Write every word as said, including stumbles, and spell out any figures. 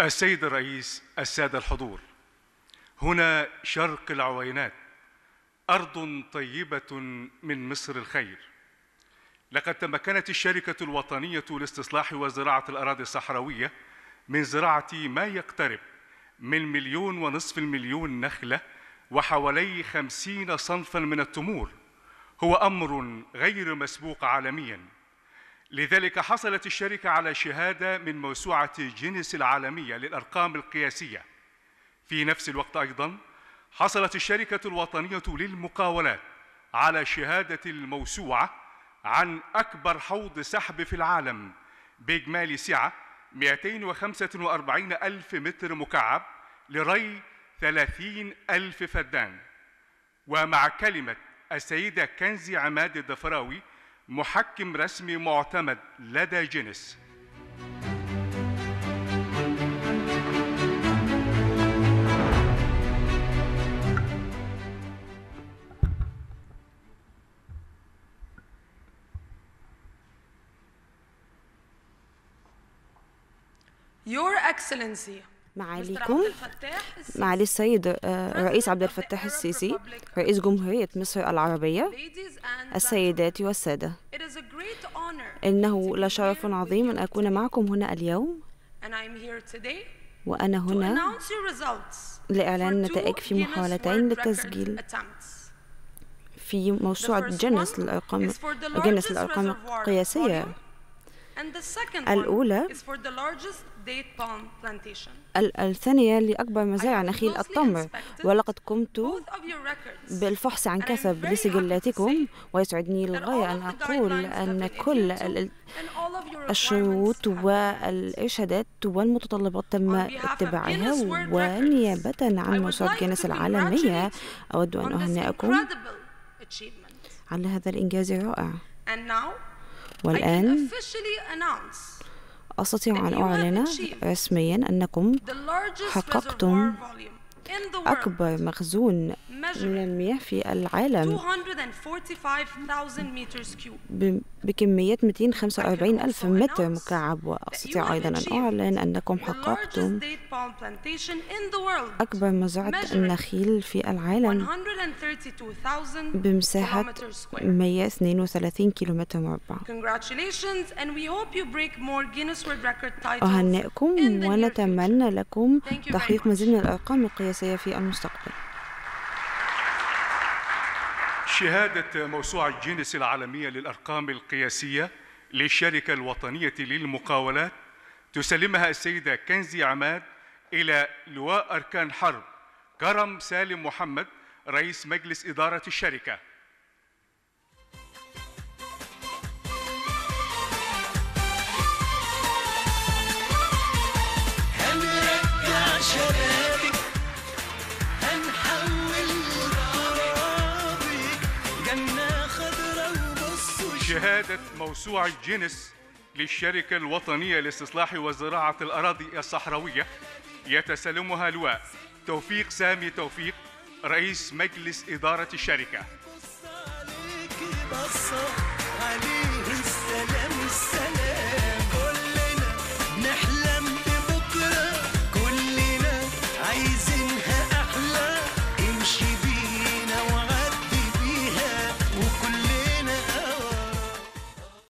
السيد الرئيس، السادة الحضور، هنا شرق العوينات، أرض طيبة من مصر الخير. لقد تمكنت الشركة الوطنية لاستصلاح وزراعة الأراضي الصحراوية من زراعة ما يقترب من مليون ونصف المليون نخلة وحوالي خمسين صنفاً من التمور، هو أمر غير مسبوق عالمياً. لذلك حصلت الشركة على شهادة من موسوعة جينيس العالمية للأرقام القياسية. في نفس الوقت أيضاً حصلت الشركة الوطنية للمقاولات على شهادة الموسوعة عن أكبر حوض سحب في العالم بإجمالي سعة مئتين وخمسة وأربعين ألف متر مكعب لري ثلاثين ألف فدان. ومع كلمة السيدة كنزي عماد الدفراوي، محكم رسمي معتمد لدى جينيس. Your Excellency. معاليكم، معالي السيد الرئيس عبد الفتاح السيسي، رئيس جمهورية مصر العربية، السيدات والسادة، إنه لشرف عظيم أن أكون معكم هنا اليوم، وأنا هنا لإعلان نتائج في محاولتين للتسجيل في موسوعة جينيس للأرقام جينيس للأرقام القياسية. الأولى الثانية لأكبر مزارع نخيل التمر، ولقد قمت بالفحص عن كثب لسجلاتكم، ويسعدني للغاية أن أقول أن كل الشروط والإرشادات والمتطلبات تم اتباعها. ونيابة عن موسوعة جينيس العالمية أود أن أهنئكم على هذا الإنجاز الرائع. والآن أستطيع أن أعلن رسمياً أنكم حققتم أكبر مخزون من المياه في العالم بكمية مئتين وخمسة وأربعين ألف متر مكعب. وأستطيع أيضاً أن أعلن أنكم حققتم أكبر مزرعة النخيل في العالم بمساحة مئة واثنين وثلاثين كيلومتر مربع. أهنئكم ونتمنى لكم تحقيق مزيد من الأرقام القياسية في المستقبل. شهادة موسوعة جينيس العالمية للأرقام القياسية للشركة الوطنية للمقاولات تسلمها السيدة كنزي عماد إلى لواء أركان حرب كرم سالم محمد، رئيس مجلس إدارة الشركة. هنرجع شبابك، هنحول شهادة موسوعة جينيس للشركة الوطنية لاستصلاح وزراعة الأراضي الصحراوية يتسلمها لواء توفيق سامي توفيق، رئيس مجلس إدارة الشركة.